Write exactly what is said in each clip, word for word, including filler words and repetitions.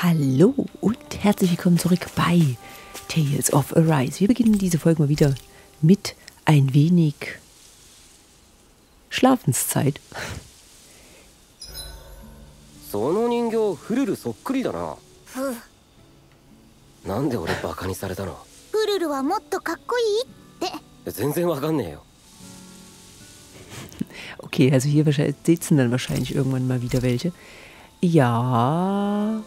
Hallo und herzlich willkommen zurück bei Tales of Arise. Wir beginnen diese Folge mal wieder mit ein wenig Schlafenszeit. Okay, also hier sitzen dann wahrscheinlich irgendwann mal wieder welche. Ja.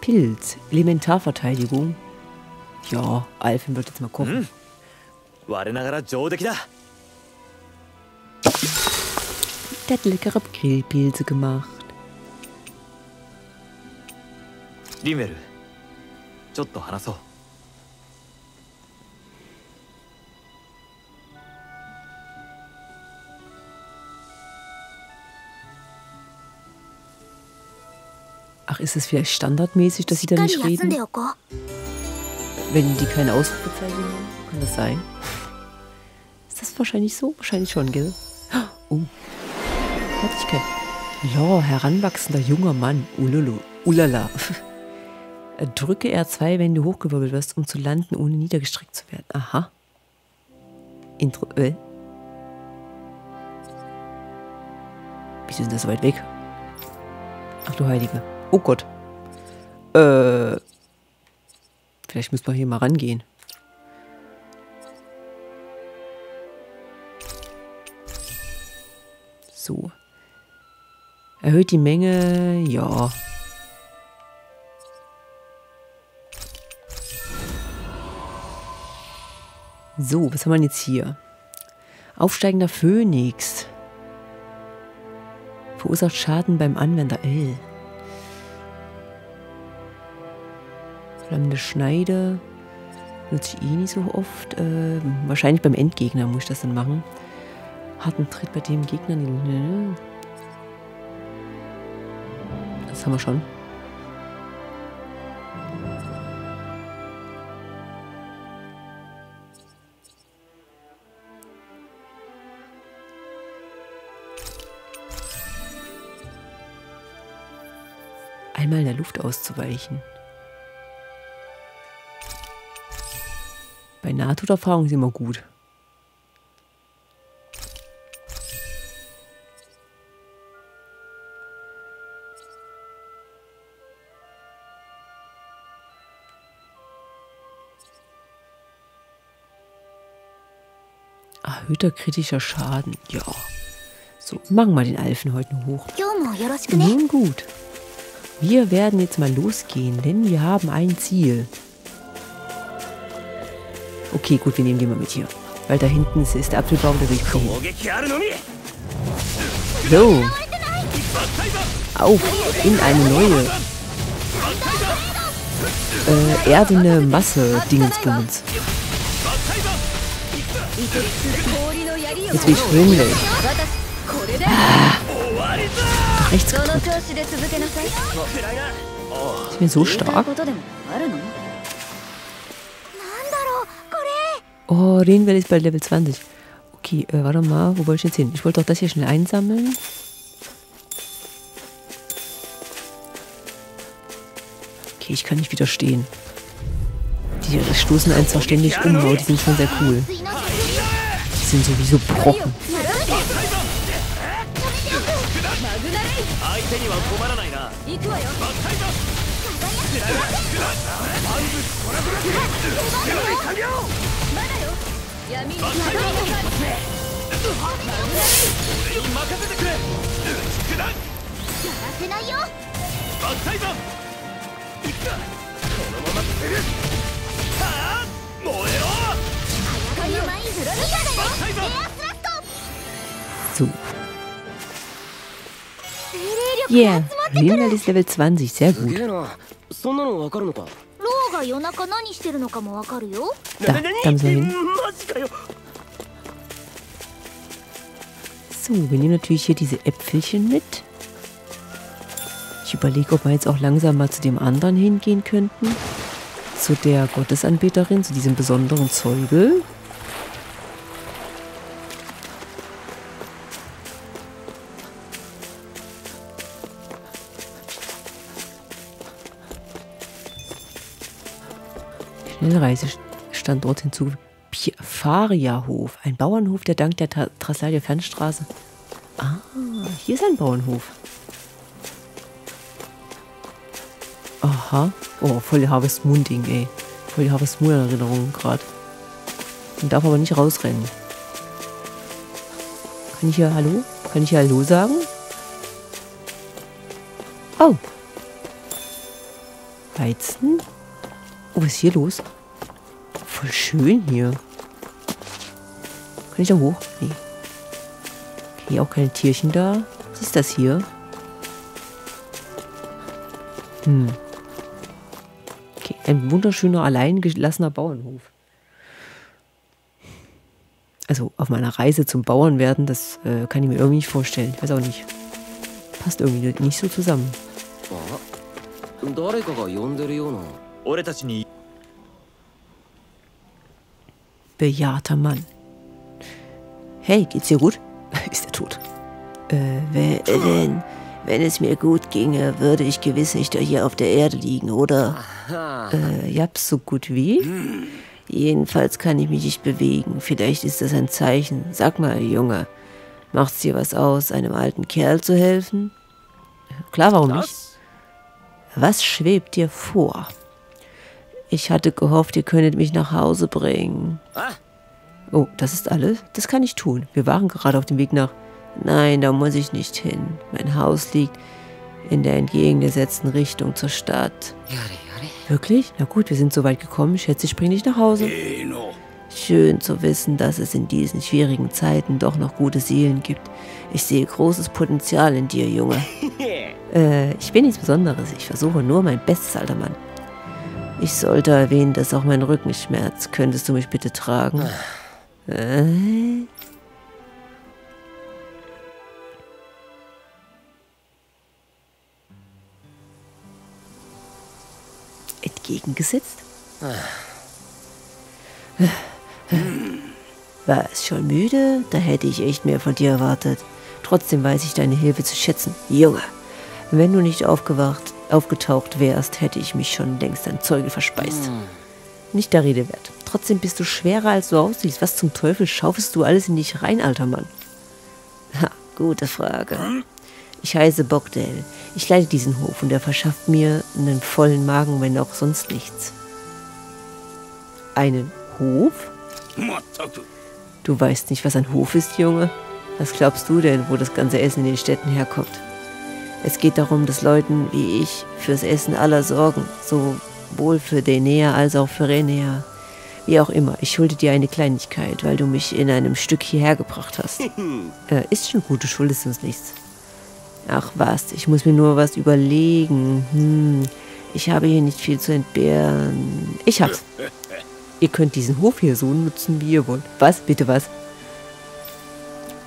Pilz, Elementarverteidigung. Ja, Alphen wird jetzt mal gucken. Der hat leckere Grillpilze gemacht. Rinwell, ach, ist es vielleicht standardmäßig, dass sie da nicht reden? Wenn die keine Ausrufezeichen haben, kann das sein? Ist das wahrscheinlich so? Wahrscheinlich schon, gell? Oh, Herzlichkeit. Ja, heranwachsender junger Mann. Ululu. Ulala. Drücke R zwei, wenn du hochgewirbelt wirst, um zu landen, ohne niedergestreckt zu werden. Aha. Intro. Äh. Wieso sind das so weit weg? Ach du Heilige. Oh Gott. Äh. Vielleicht müssen wir hier mal rangehen. So. Erhöht die Menge. Ja. So, was haben wir jetzt hier? Aufsteigender Phönix. Verursacht Schaden beim Anwender L. Flammenschneide nutze ich eh nicht so oft. Äh, wahrscheinlich beim Endgegner muss ich das dann machen. Harten Tritt bei dem Gegner. Das haben wir schon. Einmal in der Luft auszuweichen. Bei Nahtoderfahrung ist immer gut. Erhöhter kritischer Schaden. Ja. So, machen wir den Alphen heute noch hoch. Nun gut. Wir werden jetzt mal losgehen, denn wir haben ein Ziel. Okay, gut, wir nehmen den mal mit hier. Weil da hinten ist, ist der Apfelbaum, der will ich. So. Auf in eine neue äh, erdene Masse Dingensbums. Jetzt bin ich schwimmelig. Ah, rechts gedrückt. Ich bin so stark. Oh, Rinwell ist bei Level zwanzig. Okay, äh, warte mal, wo wollte ich jetzt hin? Ich wollte doch das hier schnell einsammeln. Okay, ich kann nicht widerstehen. Die stoßen einen zwar ständig um, aber die sind schon sehr cool. Die sind sowieso Brocken. So. Yeah, Rinwell ist Level zwanzig, sehr gut. Da, da müssen wir hin. So, wir nehmen natürlich hier diese Äpfelchen mit. Ich überlege, ob wir jetzt auch langsam mal zu dem anderen hingehen könnten. Zu der Gottesanbeterin, zu diesem besonderen Zeuge. einen Reisestandort hinzu. Pfaria Hof, ein Bauernhof, der dank der Trasadier Fernstraße. Ah, hier ist ein Bauernhof. Aha. Oh, voll die Harvest Moon Ding, ey. Voll die Harvest Moon Erinnerung gerade. Man darf aber nicht rausrennen. Kann ich hier Hallo? Kann ich hier Hallo sagen? Oh. Weizen? Oh, was ist hier los? Voll schön hier. Kann ich da hoch? Nee. Okay, auch keine Tierchen da. Was ist das hier? Hm. Okay, ein wunderschöner, alleingelassener Bauernhof. Also auf meiner Reise zum Bauern werden, das äh, kann ich mir irgendwie nicht vorstellen. Ich weiß auch nicht. Passt irgendwie nicht so zusammen. Bejahrter Mann. Hey, geht's dir gut? Ist er tot? Äh, wer denn? Wenn es mir gut ginge, würde ich gewiss nicht hier auf der Erde liegen, oder? Äh, ja, so gut wie? Jedenfalls kann ich mich nicht bewegen. Vielleicht ist das ein Zeichen. Sag mal, Junge, macht's dir was aus, einem alten Kerl zu helfen? Klar, warum nicht? Was schwebt dir vor? Ich hatte gehofft, ihr könntet mich nach Hause bringen. Oh, das ist alles? Das kann ich tun. Wir waren gerade auf dem Weg nach... Nein, da muss ich nicht hin. Mein Haus liegt in der entgegengesetzten Richtung zur Stadt. Wirklich? Na gut, wir sind so weit gekommen. Schätze, ich bringe dich nach Hause. Schön zu wissen, dass es in diesen schwierigen Zeiten doch noch gute Seelen gibt. Ich sehe großes Potenzial in dir, Junge. äh, ich bin nichts Besonderes. Ich versuche nur mein Bestes, alter Mann. Ich sollte erwähnen, dass auch mein Rücken schmerzt. Könntest du mich bitte tragen? äh... Entgegengesetzt? Warst schon müde? Da hätte ich echt mehr von dir erwartet. Trotzdem weiß ich deine Hilfe zu schätzen, Junge. Wenn du nicht aufgewacht, aufgetaucht wärst, hätte ich mich schon längst an Zeuge verspeist. Nicht der Rede wert. Trotzdem bist du schwerer, als du aussiehst. Was zum Teufel schaufelst du alles in dich rein, alter Mann? Ha, gute Frage. Ich heiße Bogdell. Ich leite diesen Hof und er verschafft mir einen vollen Magen, wenn auch sonst nichts. Einen Hof? Du weißt nicht, was ein Hof ist, Junge. Was glaubst du denn, wo das ganze Essen in den Städten herkommt? Es geht darum, dass Leuten wie ich fürs Essen aller sorgen. Sowohl für Denea als auch für Renea. Wie auch immer, ich schulde dir eine Kleinigkeit, weil du mich in einem Stück hierher gebracht hast. äh, ist schon gut, du schuldest uns nichts. Ach was, ich muss mir nur was überlegen. Hm, ich habe hier nicht viel zu entbehren. Ich hab's. Ihr könnt diesen Hof hier so nutzen, wie ihr wollt. Was? Bitte was?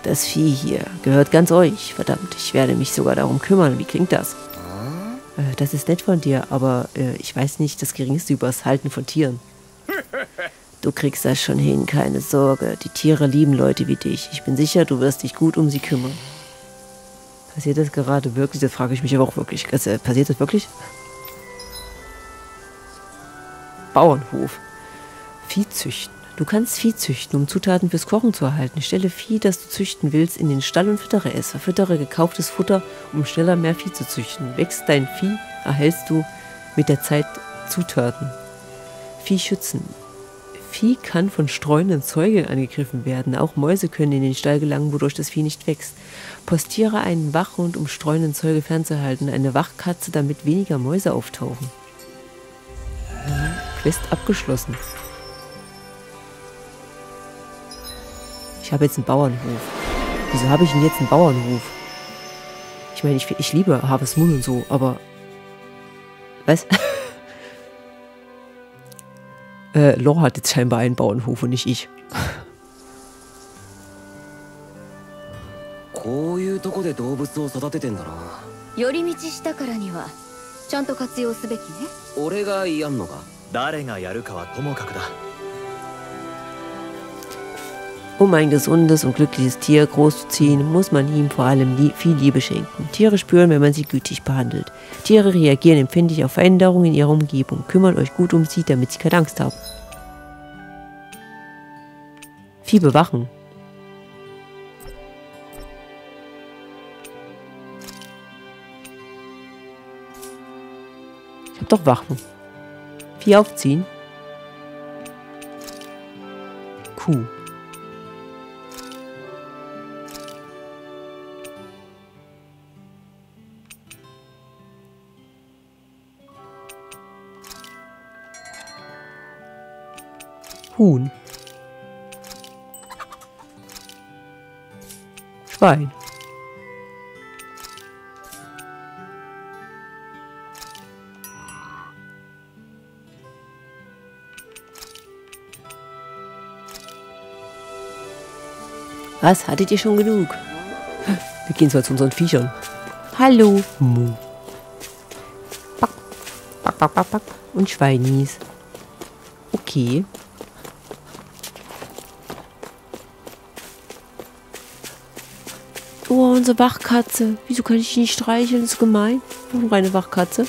Das Vieh hier gehört ganz euch. Verdammt, ich werde mich sogar darum kümmern. Wie klingt das? Äh, das ist nett von dir, aber äh, ich weiß nicht das Geringste über das Halten von Tieren. Du kriegst das schon hin, keine Sorge. Die Tiere lieben Leute wie dich. Ich bin sicher, du wirst dich gut um sie kümmern. Passiert das gerade wirklich? Das frage ich mich aber auch wirklich. Also, passiert das wirklich? Bauernhof. Vieh züchten. Du kannst Vieh züchten, um Zutaten fürs Kochen zu erhalten. Stelle Vieh, das du züchten willst, in den Stall und füttere es. Verfüttere gekauftes Futter, um schneller mehr Vieh zu züchten. Wächst dein Vieh, erhältst du mit der Zeit Zutaten. Vieh schützen. Vieh kann von streunenden Zeugen angegriffen werden. Auch Mäuse können in den Stall gelangen, wodurch das Vieh nicht wächst. Postiere einen Wachhund, um streunenden Zeuge fernzuhalten. Eine Wachkatze, damit weniger Mäuse auftauchen. Quest abgeschlossen. Ich habe jetzt einen Bauernhof. Wieso habe ich denn jetzt einen Bauernhof? Ich meine, ich, ich liebe Harvest Moon und so, aber... Was? Äh, Lore hat jetzt scheinbar einen Bauernhof und nicht ich. Um ein gesundes und glückliches Tier großzuziehen, muss man ihm vor allem viel Liebe schenken. Tiere spüren, wenn man sie gütig behandelt. Tiere reagieren empfindlich auf Veränderungen in ihrer Umgebung. Kümmert euch gut um sie, damit sie keine Angst haben. Vieh bewachen. Ich hab doch Wachen. Vieh aufziehen. Kuh. Huhn. Schwein. Was, hattet ihr schon genug? Wir gehen zwar zu unseren Viechern. Hallo. Mu. Back, back, back, back, back. Und Schweinis. Okay. Oh, unsere Wachkatze. Wieso kann ich die nicht streicheln? Das ist gemein. Warum eine Wachkatze?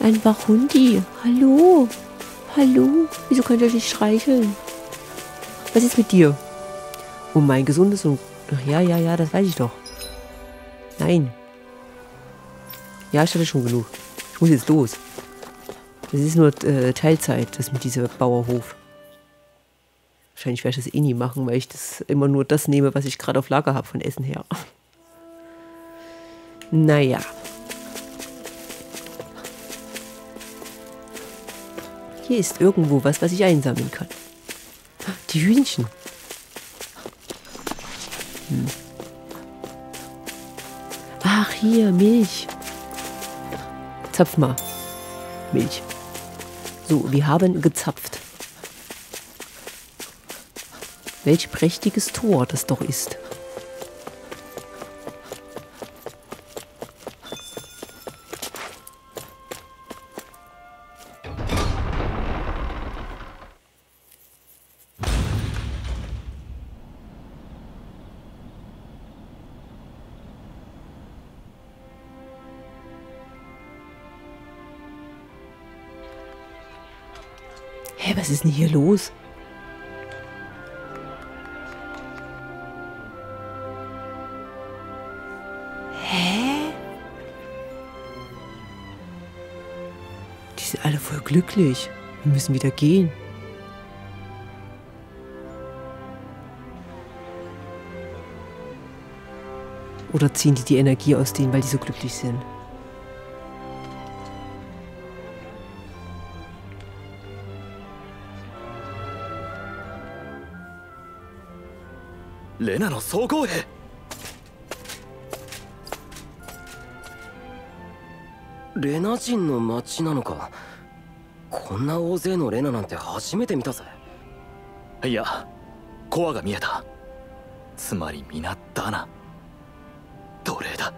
Ein Wachhundi. Hallo. Hallo. Wieso könnt ihr euch nicht streicheln? Was ist mit dir? Oh, mein gesundes und... Ach ja, ja, ja, das weiß ich doch. Nein. Ja, ich hatte schon genug. Ich muss jetzt los. Das ist nur äh, Teilzeit, das mit diesem Bauerhof. Wahrscheinlich werde ich das eh nie machen, weil ich das immer nur das nehme, was ich gerade auf Lager habe, von Essen her. Naja. Hier ist irgendwo was, was ich einsammeln kann. Die Hühnchen. Hm. Ach, hier, Milch. Zapf mal. Milch. So, wir haben gezapft. Welch prächtiges Tor das doch ist. Hä, hey, was ist denn hier los? Glücklich. Wir müssen wieder gehen. Oder ziehen die die Energie aus denen, weil die so glücklich sind? Lena no Sogo. Lena Jin no Machi nanoka. こんな大勢のレナなんて初めて見たぜ。いや、コアが見えた。つまり皆だな。奴隷だ。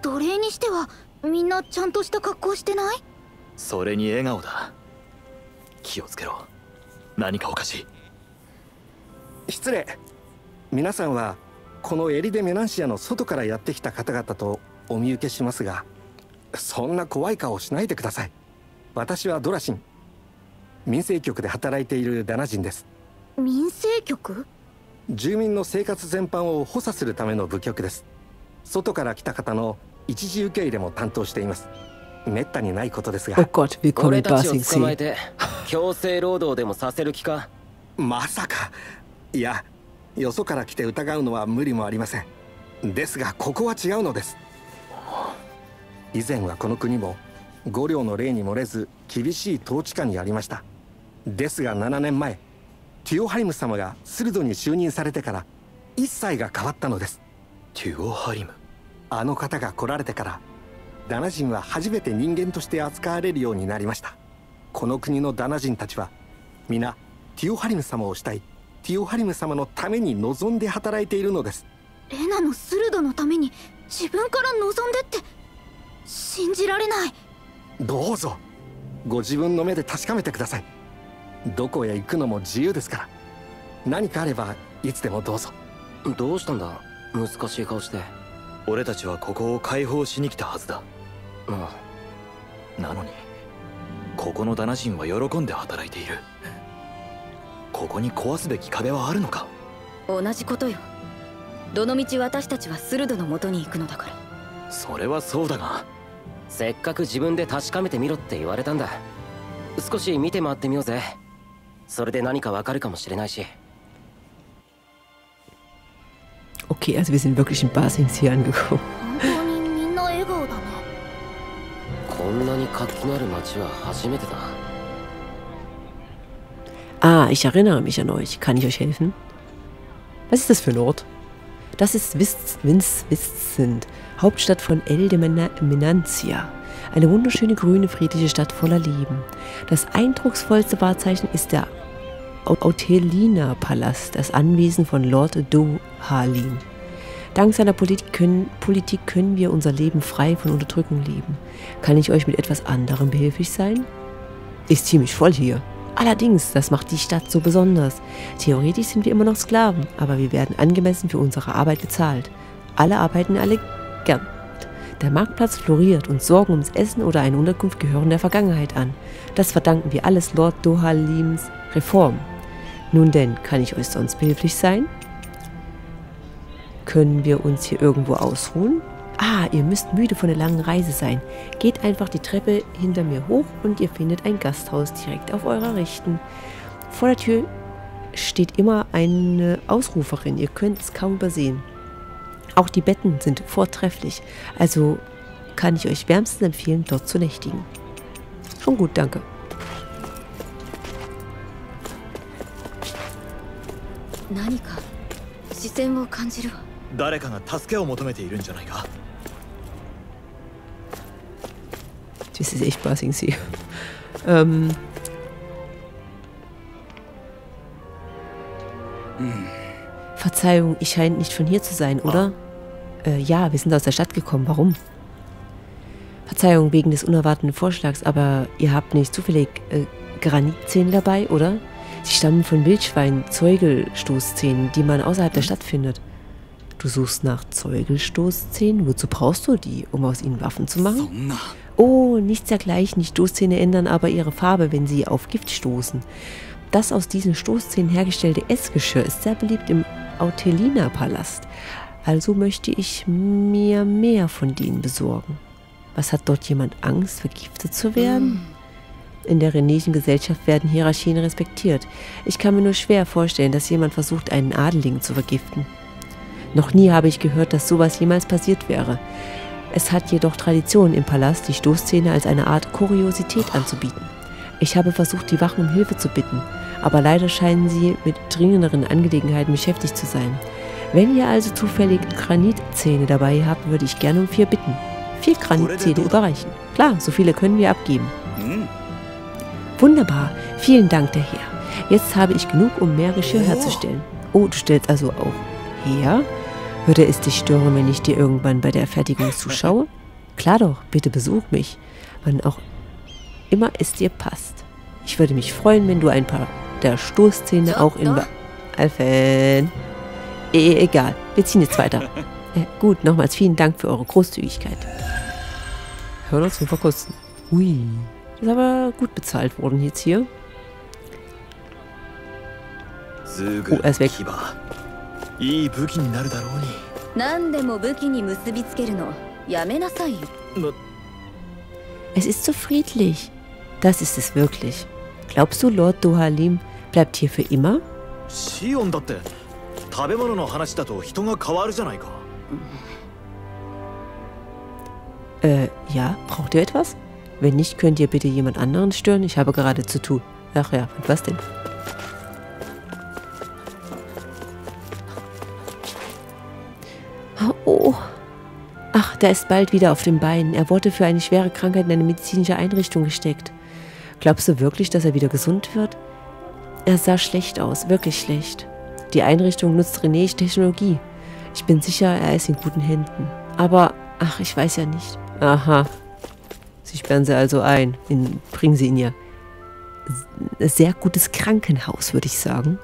奴隷にしてはみんなちゃんとした格好してない？それに笑顔だ。気をつけろ。何かおかしい。失礼。皆さんはこのエリデメナンシアの外からやってきた方々とお見受けしますが。 そんな怖い顔しないでください。私はドラシン。民政局で働いているダナ人です。民政局？住民の生活全般を補佐するための部局です。外から来た方の一時受け入れも担当しています。めったにないことですが。俺たちを捕まえて強制労働でもさせる気か？まさか。いや、よそから来て疑うのは無理もありません。ですがここは違うのです。 以前はこの国も五領の例に漏れず厳しい統治下にありました。ですがななねんまえテュオハリム様がスルドに就任されてから一切が変わったのです。テュオハリム、あの方が来られてからダナ人は初めて人間として扱われるようになりました。この国のダナ人たちは皆テュオハリム様を慕い、テュオハリム様のために望んで働いているのです。レナのスルドのために自分から望んでって 信じられない。どうぞご自分の目で確かめてください。どこへ行くのも自由ですから。何かあればいつでもどうぞ。どうしたんだ？難しい顔して。俺たちはここを解放しに来たはずだ。うん。なのにここのダナ人は喜んで働いている。ここに壊すべき壁はあるのか？同じことよ。どの道私たちはスルドの元に行くのだから。それはそうだが、せっかく自分で確かめてみろって言われたんだ。少し見て回ってみようぜ。それで何かわかるかもしれないし。 Okay, also wir sind wirklich in Basins hier angekommen. こんなに活気のある街は初めてだ。 Ah, ich erinnere mich an euch. Kann ich euch helfen? Was ist das für ein Ort? Das ist Viscint, Hauptstadt von Eldeminantia. Eine wunderschöne, grüne, friedliche Stadt voller Leben. Das eindrucksvollste Wahrzeichen ist der Autelina-Palast, das Anwesen von Lord Dohalim. Dank seiner Politik können, Politik können wir unser Leben frei von Unterdrückung leben. Kann ich euch mit etwas anderem behilflich sein? Ist ziemlich voll hier. Allerdings, das macht die Stadt so besonders. Theoretisch sind wir immer noch Sklaven, aber wir werden angemessen für unsere Arbeit bezahlt. Alle arbeiten alle gern. Der Marktplatz floriert und Sorgen ums Essen oder eine Unterkunft gehören der Vergangenheit an. Das verdanken wir alles Lord Dohalims Reform. Nun denn, kann ich euch sonst behilflich sein? Können wir uns hier irgendwo ausruhen? Ah, ihr müsst müde von der langen Reise sein. Geht einfach die Treppe hinter mir hoch und ihr findet ein Gasthaus direkt auf eurer Rechten. Vor der Tür steht immer eine Ausruferin, ihr könnt es kaum übersehen. Auch die Betten sind vortrefflich, also kann ich euch wärmstens empfehlen, dort zu nächtigen. Schon gut, danke. Das ist echt Basingsee. ähm. Hm. Verzeihung, ich scheine nicht von hier zu sein, oder? Ah. Äh, ja, wir sind aus der Stadt gekommen. Warum? Verzeihung wegen des unerwarteten Vorschlags, aber ihr habt nicht zufällig äh, Granitzähne dabei, oder? Sie stammen von Wildschweinen, Zeugelstoßzähnen, die man außerhalb der Stadt findet. Du suchst nach Zeugelstoßzähnen? Wozu brauchst du die, um aus ihnen Waffen zu machen? Oh, nichts dergleichen. Die Stoßzähne ändern aber ihre Farbe, wenn sie auf Gift stoßen. Das aus diesen Stoßzähnen hergestellte Essgeschirr ist sehr beliebt im Autelina-Palast. Also möchte ich mir mehr von denen besorgen. Was hat dort jemand Angst, vergiftet zu werden? Mm. In der Renesischen Gesellschaft werden Hierarchien respektiert. Ich kann mir nur schwer vorstellen, dass jemand versucht, einen Adeligen zu vergiften. Noch nie habe ich gehört, dass sowas jemals passiert wäre. Es hat jedoch Tradition im Palast, die Stoßzähne als eine Art Kuriosität anzubieten. Ich habe versucht, die Wachen um Hilfe zu bitten, aber leider scheinen sie mit dringenderen Angelegenheiten beschäftigt zu sein. Wenn ihr also zufällig Granitzähne dabei habt, würde ich gerne um vier bitten. Vier Granitzähne überreichen. Klar, so viele können wir abgeben. Wunderbar, vielen Dank, der Herr. Jetzt habe ich genug, um mehr Geschirr herzustellen. Oh, du stellst also auch her? Würde es dich stören, wenn ich dir irgendwann bei der Fertigung zuschaue? Klar doch, bitte besuch mich, wann auch immer es dir passt. Ich würde mich freuen, wenn du ein paar der Stoßzähne auch in Alphen. E egal, wir ziehen jetzt weiter. Äh, gut, nochmals vielen Dank für eure Großzügigkeit. Hör uns zum Verkosten. Ui, das ist aber gut bezahlt worden jetzt hier. Oh, er ist weg. Es ist so friedlich. Das ist es wirklich. Glaubst du, Lord Dohalim bleibt hier für immer? Äh, ja, braucht ihr etwas? Wenn nicht, könnt ihr bitte jemand anderen stören. Ich habe gerade zu tun. Ach ja, und was denn? Oh. Ach, der ist bald wieder auf den Beinen. Er wurde für eine schwere Krankheit in eine medizinische Einrichtung gesteckt. Glaubst du wirklich, dass er wieder gesund wird? Er sah schlecht aus, wirklich schlecht. Die Einrichtung nutzt René's Technologie. Ich bin sicher, er ist in guten Händen. Aber, ach, ich weiß ja nicht. Aha. Sie sperren sie also ein. In, bringen sie ihn ja. sehr gutes Krankenhaus, würde ich sagen.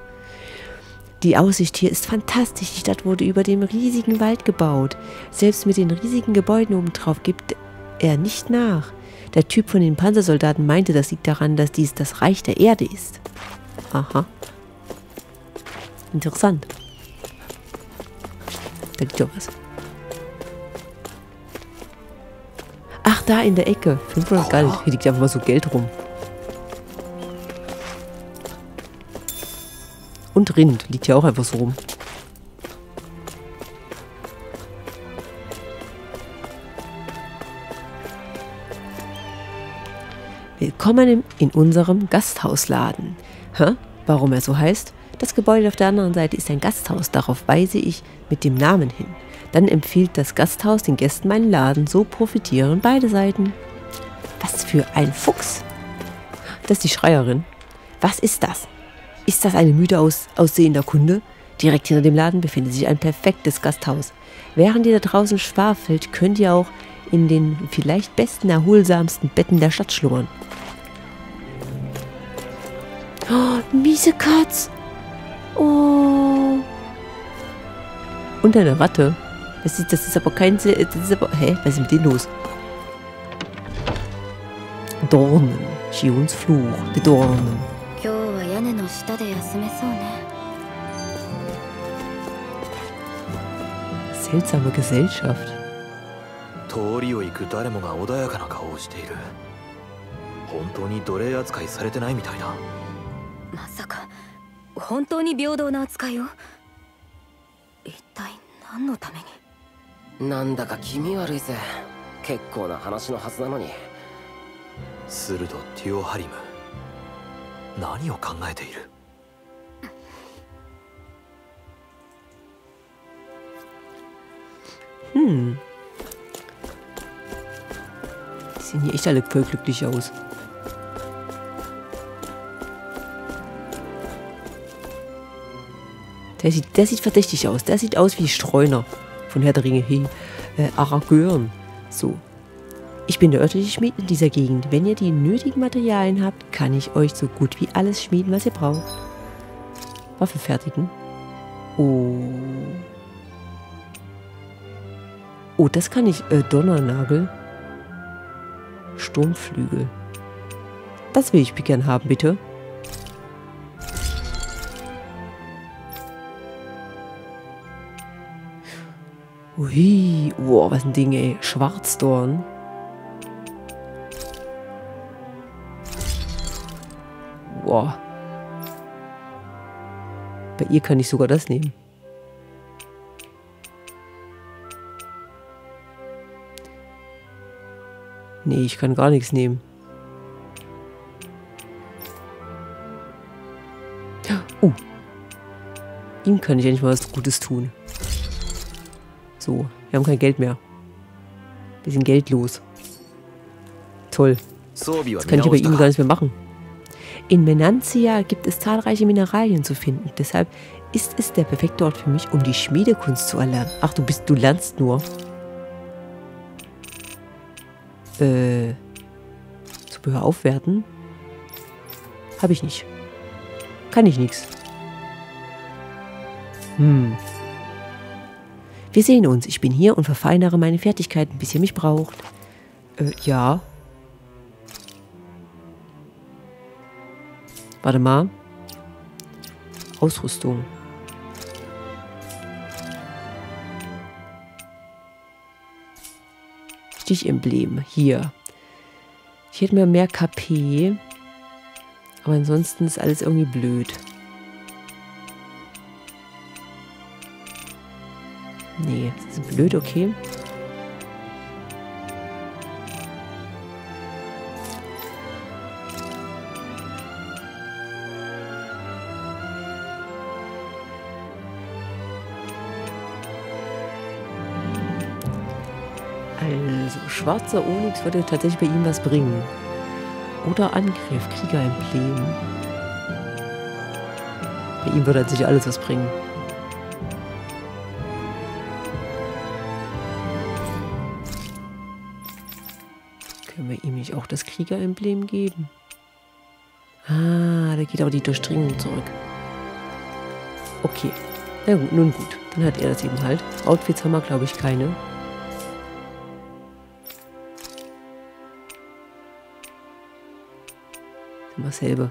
Die Aussicht hier ist fantastisch. Die Stadt wurde über dem riesigen Wald gebaut. Selbst mit den riesigen Gebäuden obendrauf gibt er nicht nach. Der Typ von den Panzersoldaten meinte, das liegt daran, dass dies das Reich der Erde ist. Aha. Interessant. Da gibt es doch was. Ach, da in der Ecke. fünfhundert Gold. Hier liegt einfach mal so Geld rum. Und Rind liegt ja auch einfach so rum. Willkommen in unserem Gasthausladen. Hä? Warum er so heißt? Das Gebäude auf der anderen Seite ist ein Gasthaus, darauf weise ich mit dem Namen hin. Dann empfiehlt das Gasthaus den Gästen meinen Laden, so profitieren beide Seiten. Was für ein Fuchs! Das ist die Schreierin. Was ist das? Ist das eine müde aus, aussehender Kunde? Direkt hinter dem Laden befindet sich ein perfektes Gasthaus. Während ihr da draußen schwafelt, könnt ihr auch in den vielleicht besten, erholsamsten Betten der Stadt schlummern. Oh, miese Katz! Oh. Und eine Ratte. Das ist, das ist aber kein... Das ist aber, hä? Was ist mit denen los? Dornen. Shions Fluch. Die Dornen. Seltsame Gesellschaft. Hm. Die sehen hier echt alle voll glücklich aus. Der sieht, der sieht verdächtig aus. Der sieht aus wie Streuner von Herr der Ringe. Hey, äh, Aragorn. So. Ich bin der örtliche Schmied in dieser Gegend. Wenn ihr die nötigen Materialien habt, kann ich euch so gut wie alles schmieden, was ihr braucht. Waffe fertigen. Oh. Oh, das kann ich. Äh, Donnernagel. Sturmflügel. Das will ich gern haben, bitte. Ui, wow, was ein Ding, ey. Schwarzdorn. Wow. Bei ihr kann ich sogar das nehmen. Nee, ich kann gar nichts nehmen. Uh. Ihm kann ich endlich mal was Gutes tun. So, wir haben kein Geld mehr. Wir sind geldlos. Toll. Das kann ich ja bei ihm gar nichts mehr machen. In Menancia gibt es zahlreiche Mineralien zu finden. Deshalb ist es der perfekte Ort für mich, um die Schmiedekunst zu erlernen. Ach, du bist, du lernst nur. Äh. Zubehör aufwerten? Hab ich nicht. Kann ich nichts. Hm. Wir sehen uns. Ich bin hier und verfeinere meine Fertigkeiten, bis ihr mich braucht. Äh, ja. Warte mal. Ausrüstung. Sticgemblem. Hier. Ich hätte mir mehr K P. Aber ansonsten ist alles irgendwie blöd. Nee, das ist blöd, okay. Also, Schwarzer Onix würde tatsächlich bei ihm was bringen. Oder Angriff, Krieger-Emblem. Bei ihm würde tatsächlich alles was bringen. Können wir ihm nicht auch das Krieger-Emblem geben? Ah, da geht auch die Durchdringung zurück. Okay. Na gut, nun gut. Dann hat er das eben halt. Outfits haben wir, glaube ich, keine. Immer selber.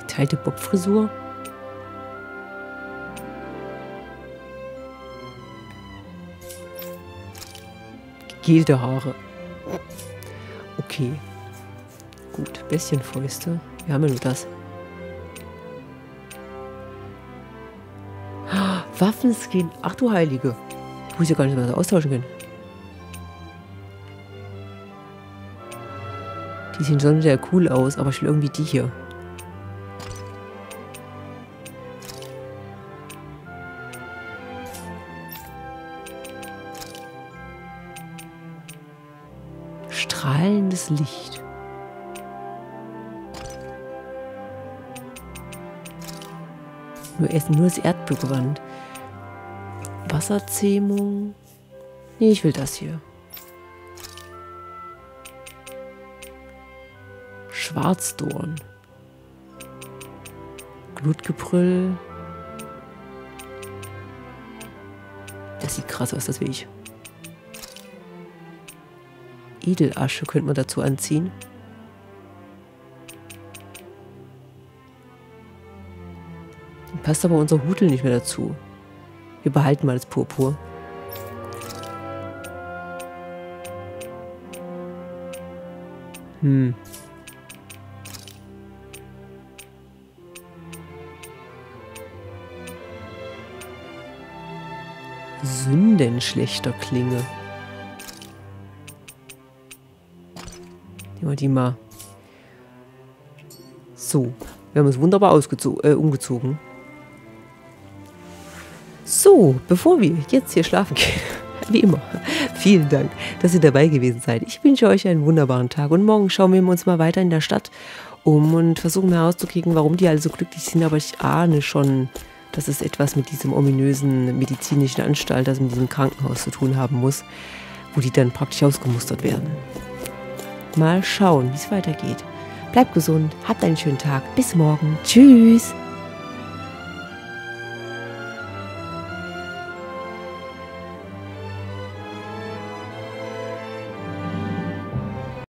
Geteilte Bobfrisur. Gegelte Haare. Okay. Gut, Bestienfäuste. Wir haben ja nur das. Oh, Waffenskin. Ach du Heilige. Ich muss ja gar nicht mehr so austauschen können. Die sehen schon sehr cool aus, aber ich will irgendwie die hier. Strahlendes Licht. Nur essen, nur das Erdbeergewand. Wasserzähmung. Nee, ich will das hier. Schwarzdorn. Glutgebrüll. Das sieht krass aus, das will ich. Edelasche könnte man dazu anziehen. Dann passt aber unser Hutel nicht mehr dazu. Wir behalten mal das Purpur. Hm. Sündenschlechter Klinge. Nehmen wir die mal. So, wir haben uns wunderbar äh, umgezogen. So, bevor wir jetzt hier schlafen gehen, wie immer, vielen Dank, dass ihr dabei gewesen seid. Ich wünsche euch einen wunderbaren Tag und morgen schauen wir uns mal weiter in der Stadt um und versuchen herauszukriegen, warum die alle so glücklich sind, aber ich ahne schon, dass es etwas mit diesem ominösen medizinischen Anstalt, das mit diesem Krankenhaus zu tun haben muss, wo die dann praktisch ausgemustert werden. Mal schauen, wie es weitergeht. Bleibt gesund, habt einen schönen Tag. Bis morgen. Tschüss.